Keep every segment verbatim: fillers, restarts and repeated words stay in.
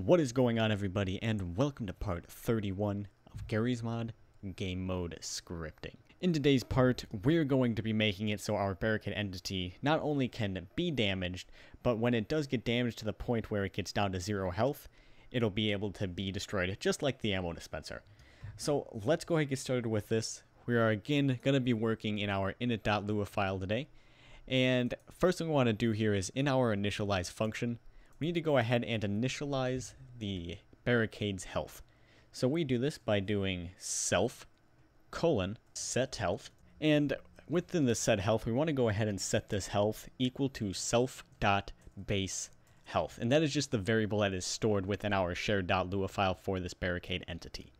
What is going on, everybody, and welcome to part thirty-one of Garry's Mod Game Mode Scripting. In today's part, we're going to be making it so our barricade entity not only can be damaged, but when it does get damaged to the point where it gets down to zero health, it'll be able to be destroyed, just like the ammo dispenser. So let's go ahead and get started with this. We are again going to be working in our init.lua file today. And first thing we want to do here is in our initialize function, we need to go ahead and initialize the barricade's health. So we do this by doing self colon set health. And within the set health, we want to go ahead and set this health equal to self dot base health. And that is just the variable that is stored within our shared.lua file for this barricade entity.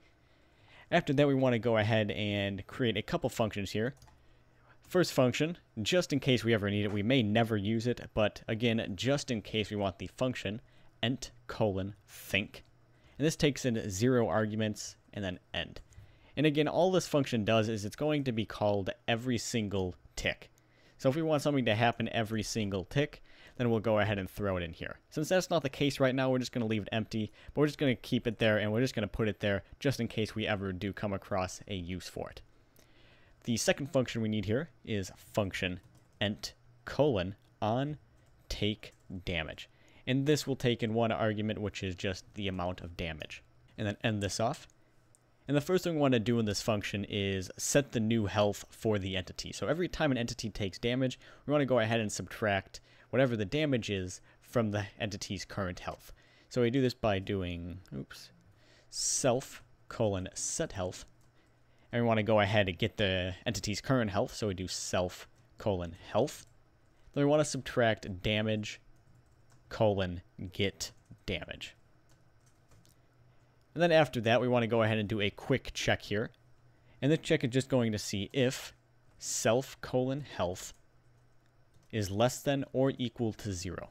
After that, we want to go ahead and create a couple functions here. First function, just in case we ever need it, we may never use it, but again, just in case we want the function ent colon think. And this takes in zero arguments and then end. And again, all this function does is it's going to be called every single tick. So if we want something to happen every single tick, then we'll go ahead and throw it in here. Since that's not the case right now, we're just going to leave it empty, but we're just going to keep it there and we're just going to put it there just in case we ever do come across a use for it. The second function we need here is function ent colon on take damage. And this will take in one argument, which is just the amount of damage. And then end this off. And the first thing we want to do in this function is set the new health for the entity. So every time an entity takes damage, we want to go ahead and subtract whatever the damage is from the entity's current health. So we do this by doing oops, self colon set health. And we want to go ahead and get the entity's current health, so we do self colon health. Then we want to subtract damage colon get damage. And then after that, we want to go ahead and do a quick check here. And this check is just going to see if self colon health is less than or equal to zero.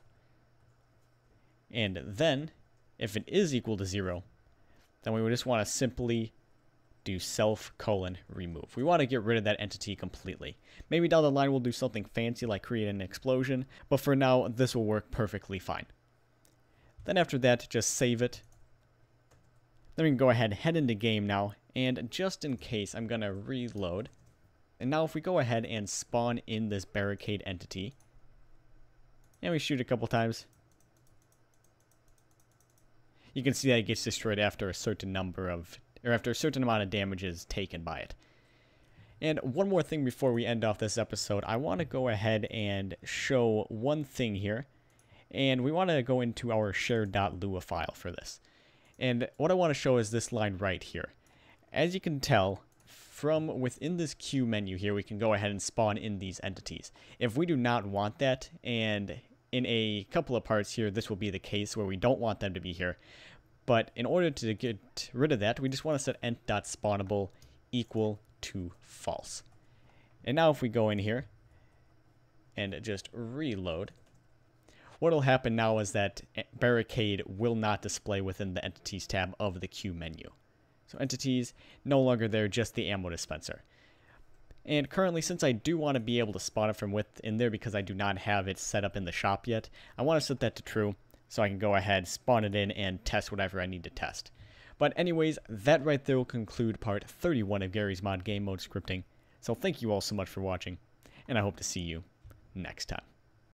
And then, if it is equal to zero, then we would just want to simply do self colon remove. We want to get rid of that entity completely. Maybe down the line we'll do something fancy like create an explosion, but for now this will work perfectly fine. Then after that, just save it. Then we can go ahead, head into game now, and just in case I'm going to reload. And now if we go ahead and spawn in this barricade entity, and we shoot a couple times, you can see that it gets destroyed after a certain number of or after a certain amount of damage is taken by it. And one more thing before we end off this episode, I want to go ahead and show one thing here. And we want to go into our shared.lua file for this. And what I want to show is this line right here. As you can tell, from within this queue menu here, we can go ahead and spawn in these entities. If we do not want that, and in a couple of parts here, this will be the case where we don't want them to be here. But in order to get rid of that, we just want to set ent.spawnable equal to false. And now if we go in here and just reload, what will happen now is that barricade will not display within the entities tab of the queue menu. So entities, no longer there, just the ammo dispenser. And currently, since I do want to be able to spawn it from within there because I do not have it set up in the shop yet, I want to set that to true. So I can go ahead, spawn it in, and test whatever I need to test. But anyways, that right there will conclude part thirty-one of Garry's Mod Game Mode Scripting. So thank you all so much for watching, and I hope to see you next time.